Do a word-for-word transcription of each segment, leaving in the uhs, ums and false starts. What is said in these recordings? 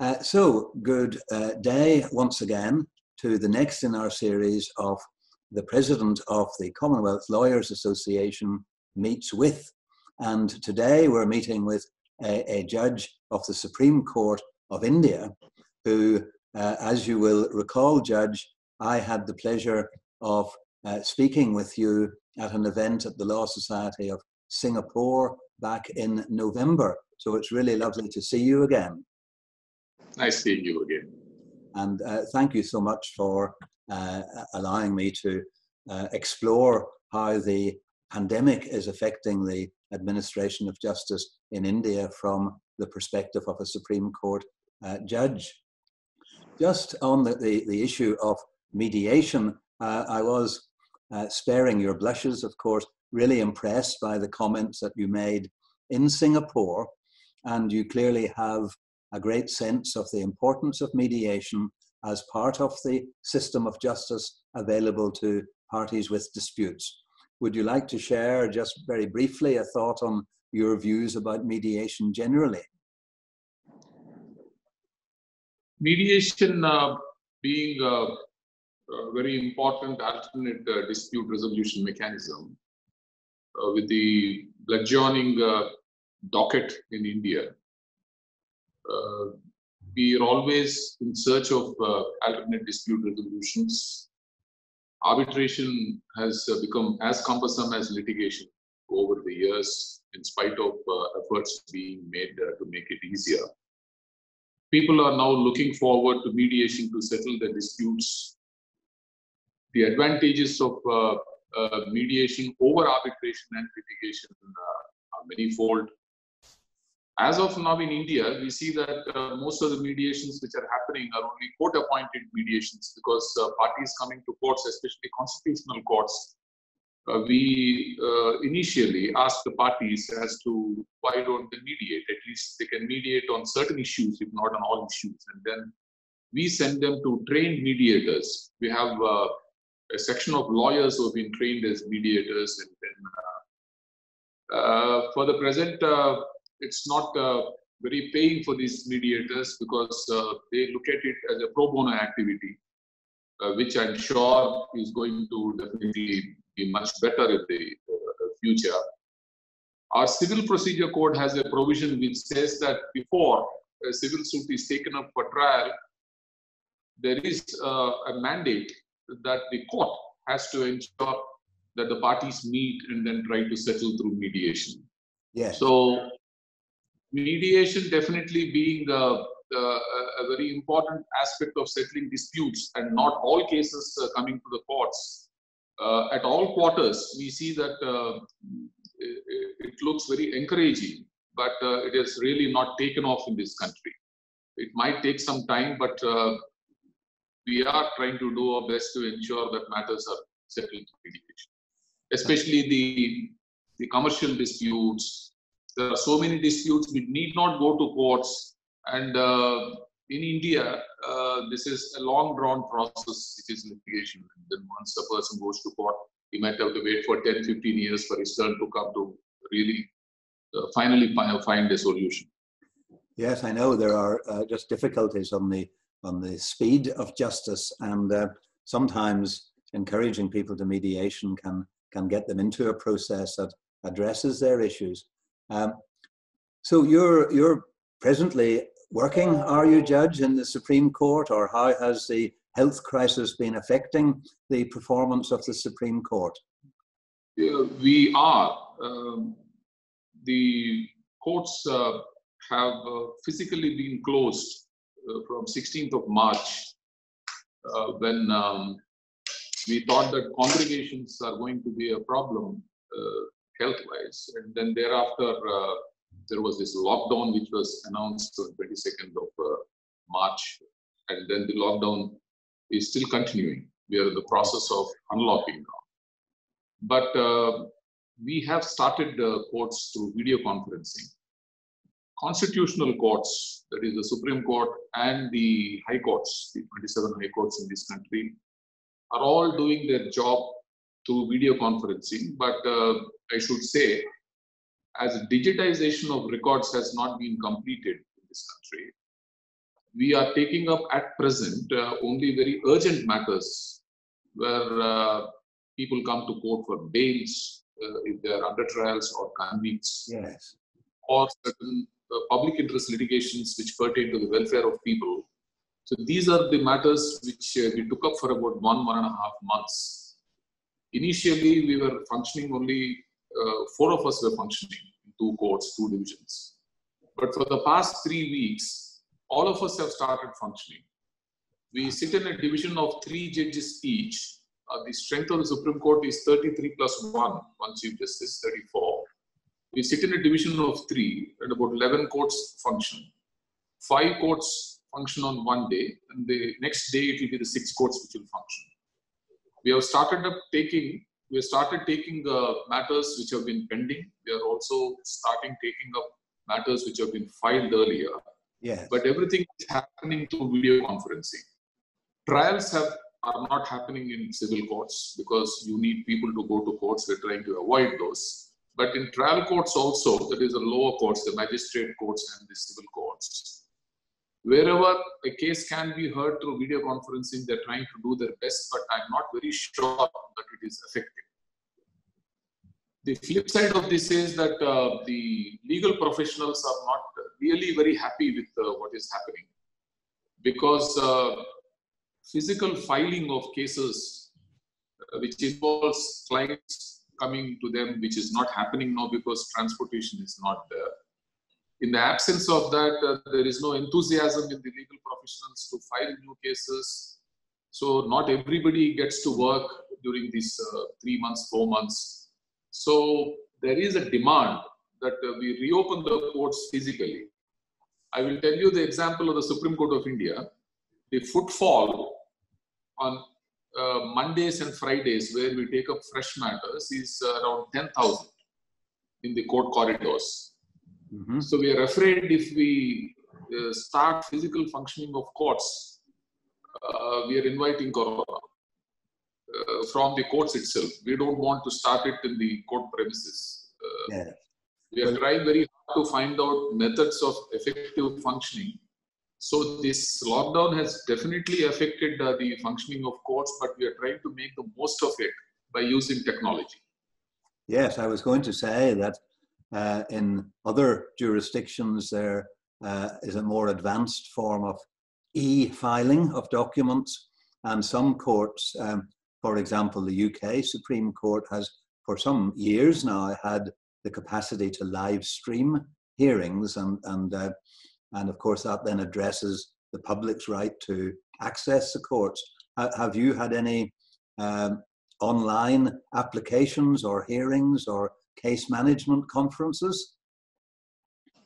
Uh, so, good uh, day once again to the next in our series of the President of the Commonwealth Lawyers Association meets with. And today we're meeting with a, a judge of the Supreme Court of India, who, uh, as you will recall, Judge, I had the pleasure of uh, speaking with you at an event at the Law Society of Singapore back in November. So it's really lovely to see you again. Nice seeing you again. And uh, thank you so much for uh, allowing me to uh, explore how the pandemic is affecting the administration of justice in India from the perspective of a Supreme Court uh, judge. Just on the, the, the issue of mediation, uh, I was uh, sparing your blushes, of course, really impressed by the comments that you made in Singapore, and you clearly have a great sense of the importance of mediation as part of the system of justice available to parties with disputes. Would you like to share just very briefly a thought on your views about mediation generally? Mediation uh, being a, a very important alternate uh, dispute resolution mechanism uh, with the bludgeoning uh, docket in India. Uh, we are always in search of uh, alternate dispute resolutions. Arbitration has uh, become as cumbersome as litigation over the years, in spite of uh, efforts being made uh, to make it easier. People are now looking forward to mediation to settle their disputes. The advantages of uh, uh, mediation over arbitration and litigation uh, are manifold. As of now in India, we see that uh, most of the mediations which are happening are only court-appointed mediations, because uh, parties coming to courts, especially constitutional courts, uh, we uh, initially ask the parties as to why don't they mediate. At least they can mediate on certain issues, if not on all issues. And then we send them to trained mediators. We have uh, a section of lawyers who have been trained as mediators. And then uh, uh, for the present, uh, it's not uh, very paying for these mediators, because uh, they look at it as a pro bono activity, uh, which I'm sure is going to definitely be much better in the uh, future. Our Civil Procedure Code has a provision which says that before a civil suit is taken up for trial, there is uh, a mandate that the court has to ensure that the parties meet and then try to settle through mediation. Yes. So, mediation definitely being a, a, a very important aspect of settling disputes, and not all cases uh, coming to the courts. Uh, at all quarters, we see that uh, it, it looks very encouraging, but uh, it is really not taken off in this country. It might take some time, but uh, we are trying to do our best to ensure that matters are settled through mediation, especially the, the commercial disputes. There are so many disputes which need not go to courts, and uh, in India, uh, this is a long-drawn process, which is litigation. And then once a person goes to court, he might have to wait for ten to fifteen years for his turn to come to really uh, finally find a solution. Yes, I know there are uh, just difficulties on the on the speed of justice, and uh, sometimes encouraging people to mediation can can get them into a process that addresses their issues. Um, so you're you're presently working, are you, Judge, in the Supreme Court, or how has the health crisis been affecting the performance of the Supreme Court? Yeah, we are. Um, the courts uh, have uh, physically been closed uh, from sixteenth of March, uh, when um, we thought that congregations are going to be a problem. Uh, health-wise, and then thereafter uh, there was this lockdown which was announced on twenty-second of March, and then the lockdown is still continuing. We are in the process of unlocking now. But uh, we have started uh, courts through video conferencing. Constitutional courts, that is the Supreme Court and the High Courts, the twenty-seven High Courts in this country, are all doing their job through video conferencing, but uh, I should say, as digitization of records has not been completed in this country, we are taking up at present uh, only very urgent matters where uh, people come to court for bails uh, if they are under trials or convicts, yes, or certain uh, public interest litigations which pertain to the welfare of people. So these are the matters which uh, we took up for about one, one and a half months. Initially, we were functioning only, uh, four of us were functioning in two courts, two divisions. But for the past three weeks, all of us have started functioning. We sit in a division of three judges each. Uh, the strength of the Supreme Court is thirty-three plus one, one Chief Justice, thirty-four. We sit in a division of three, and about eleven courts function. Five courts function on one day, and the next day it will be the six courts which will function. We have started up taking, we have started taking uh, matters which have been pending. We are also starting taking up matters which have been filed earlier. Yes. But everything is happening through video conferencing. Trials have, are not happening in civil courts because you need people to go to courts. We're trying to avoid those. But in trial courts also, that is the lower courts, the magistrate courts and the civil courts, wherever a case can be heard through video conferencing, they're trying to do their best, but I'm not very sure that it is effective. The flip side of this is that uh, the legal professionals are not really very happy with uh, what is happening, because uh, physical filing of cases uh, which involves clients coming to them, which is not happening now because transportation is not there. In the absence of that, uh, there is no enthusiasm in the legal professionals to file new cases. So not everybody gets to work during these uh, three months, four months. So there is a demand that uh, we reopen the courts physically. I will tell you the example of the Supreme Court of India. The footfall on uh, Mondays and Fridays, where we take up fresh matters, is uh, around ten thousand in the court corridors. Mm-hmm. So we are afraid if we uh, start physical functioning of courts, uh, we are inviting corona. Uh, from the courts itself. We don't want to start it in the court premises. Uh, yeah. We are trying very hard to find out methods of effective functioning. So this lockdown has definitely affected uh, the functioning of courts, but we are trying to make the most of it by using technology. Yes, I was going to say that uh, in other jurisdictions there uh, is a more advanced form of e-filing of documents, and some courts, um, for example, the U K Supreme Court has, for some years now, had the capacity to live stream hearings, and and uh, and of course that then addresses the public's right to access the courts. H- have you had any um, online applications or hearings or case management conferences?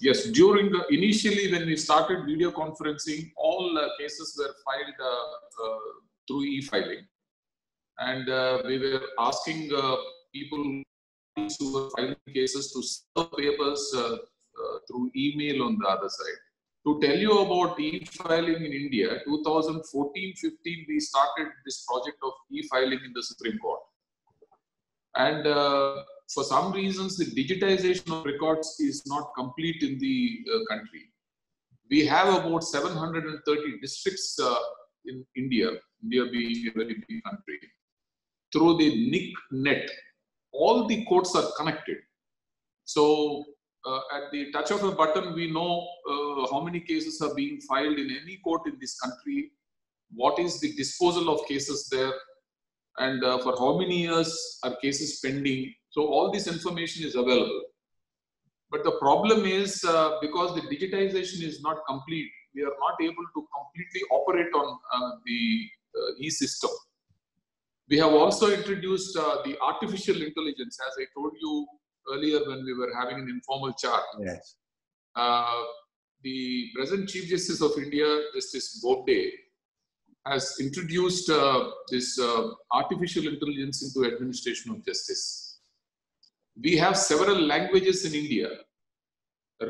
Yes, during the initially when we started video conferencing, all uh, cases were filed uh, uh, through e-filing. And uh, we were asking uh, people who were filing cases to serve papers uh, uh, through email on the other side. To tell you about e-filing in India, twenty fourteen fifteen, we started this project of e-filing in the Supreme Court. And uh, for some reasons, the digitization of records is not complete in the uh, country. We have about seven hundred thirty districts uh, in India, India being a very big country. Through the N I C net, all the courts are connected. So uh, at the touch of a button, we know uh, how many cases are being filed in any court in this country, what is the disposal of cases there, and uh, for how many years are cases pending. So all this information is available. But the problem is uh, because the digitization is not complete, we are not able to completely operate on uh, the uh, e-system. We have also introduced uh, the artificial intelligence, as I told you earlier when we were having an informal chat. Yes. Uh, the present Chief Justice of India, Justice Bode, has introduced uh, this uh, artificial intelligence into administration of justice. We have several languages in India.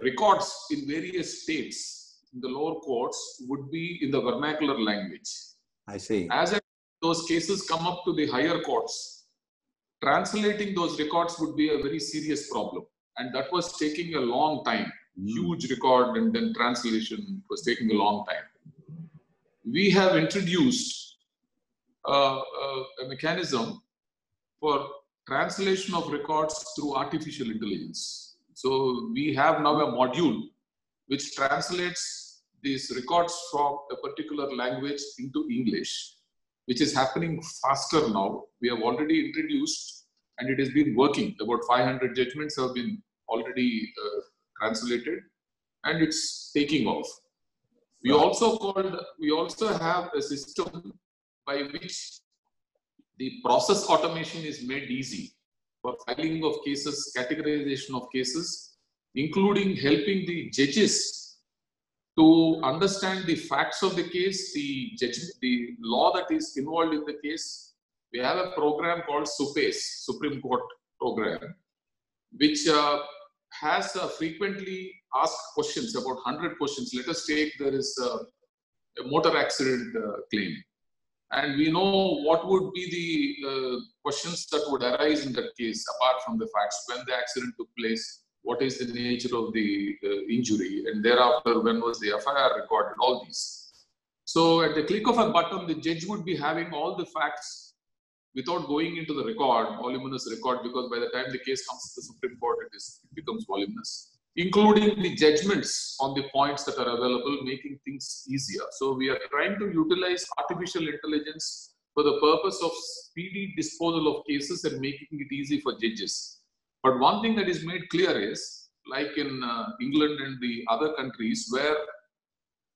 Records in various states in the lower courts would be in the vernacular language. I see. As a those cases come up to the higher courts, translating those records would be a very serious problem. And that was taking a long time. Mm. Huge record and then translation was taking a long time. we have introduced uh, a mechanism for translation of records through artificial intelligence. So we have now a module which translates these records from a particular language into English, which is happening faster now. We have already introduced, and it has been working. About five hundred judgments have been already uh, translated, and it's taking off. We also called, we also have a system by which the process automation is made easy for filing of cases, categorization of cases, including helping the judges to understand the facts of the case, the judgment, the law that is involved in the case. We have a program called SUPACE, Supreme Court program, which uh, has uh, frequently asked questions, about one hundred questions. Let us take, there is a, a motor accident uh, claim. And we know what would be the uh, questions that would arise in that case, apart from the facts: when the accident took place, what is the nature of the uh, injury, and thereafter, when was the F I R recorded, all these. So at the click of a button, the judge would be having all the facts without going into the record, voluminous record, because by the time the case comes to the Supreme Court, it, is, it becomes voluminous, including the judgments on the points that are available, making things easier. So we are trying to utilize artificial intelligence for the purpose of speedy disposal of cases and making it easy for judges. But one thing that is made clear is, like in uh, England and the other countries, where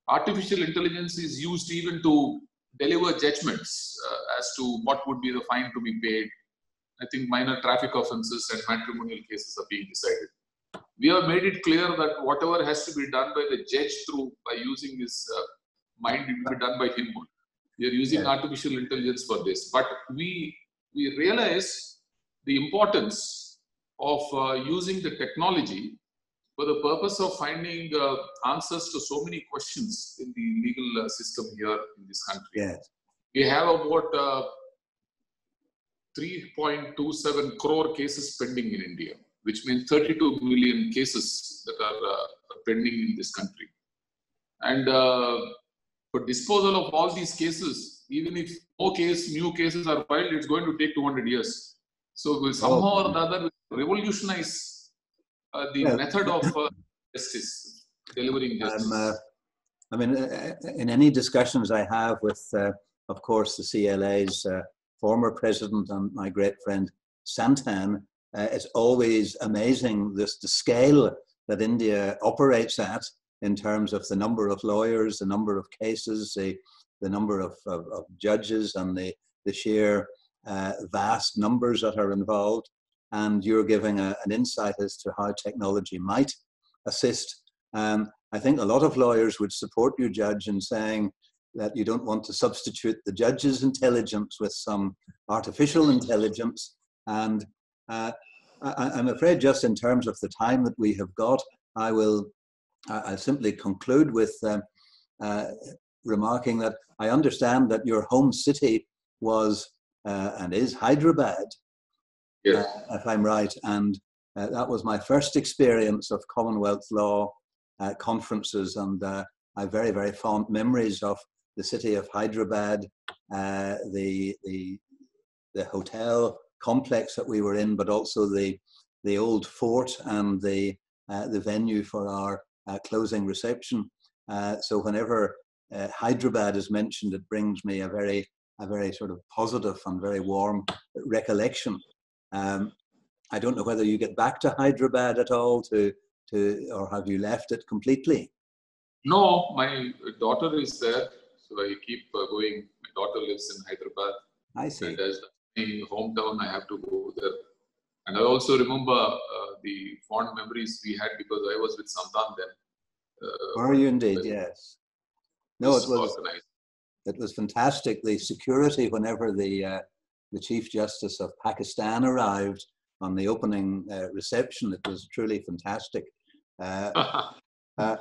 artificial intelligence is used even to deliver judgments uh, as to what would be the fine to be paid. I think minor traffic offenses and matrimonial cases are being decided. We have made it clear that whatever has to be done by the judge through by using his uh, mind, it will be done by him. We are using yeah. artificial intelligence for this, but we we realize the importance of uh, using the technology for the purpose of finding uh, answers to so many questions in the legal uh, system here in this country. Yeah. We have about uh, three point two seven crore cases pending in India, which means thirty-two million cases that are uh, pending in this country. And uh, for disposal of all these cases, even if no case, new cases are filed, it's going to take two hundred years. So we'll somehow oh. or another revolutionize uh, the yeah. method of uh, justice, delivering justice. Um, uh, I mean, uh, in any discussions I have with, uh, of course, the C L A's uh, former president and my great friend, Santan, Uh, it's always amazing this, the scale that India operates at in terms of the number of lawyers, the number of cases, the, the number of, of, of judges, and the, the sheer uh, vast numbers that are involved. And you're giving a, an insight as to how technology might assist. Um, I think a lot of lawyers would support you, Judge, in saying that you don't want to substitute the judge's intelligence with some artificial intelligence. And Uh, I, I'm afraid, just in terms of the time that we have got, I will I, I simply conclude with uh, uh, remarking that I understand that your home city was uh, and is Hyderabad, yes. uh, if I'm right, and uh, that was my first experience of Commonwealth law uh, conferences, and uh, I have very, very fond memories of the city of Hyderabad, uh, the, the, the hotel complex that we were in, but also the the old fort and the uh, the venue for our uh, closing reception. Uh, so whenever uh, Hyderabad is mentioned, it brings me a very a very sort of positive and very warm recollection. Um, I don't know whether you get back to Hyderabad at all, to to or have you left it completely? No, my daughter is there, so I keep uh, going. My daughter lives in Hyderabad. I see. Hometown, I have to go there, and I also remember uh, the fond memories we had, because I was with Santan then. Uh, Were you indeed? Yes. No, it was. Organized. It was fantastic. The security, whenever the uh, the Chief Justice of Pakistan arrived on the opening uh, reception, it was truly fantastic. Uh, uh,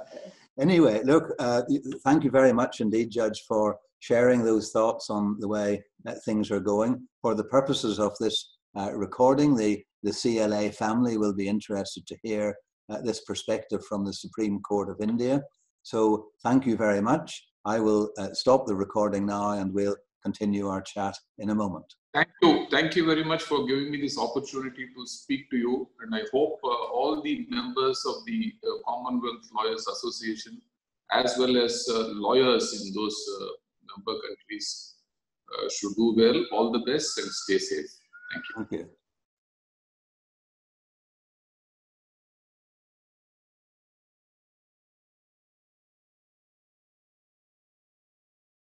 anyway, look, uh, thank you very much indeed, Judge, for sharing those thoughts on the way that things are going. For the purposes of this uh, recording, the, the C L A family will be interested to hear uh, this perspective from the Supreme Court of India. So thank you very much. I will uh, stop the recording now and we'll continue our chat in a moment. Thank you. Thank you very much for giving me this opportunity to speak to you. And I hope uh, all the members of the uh, Commonwealth Lawyers Association, as well as uh, lawyers in those uh, member countries, uh, should do well. All the best and stay safe. Thank you. Thank you.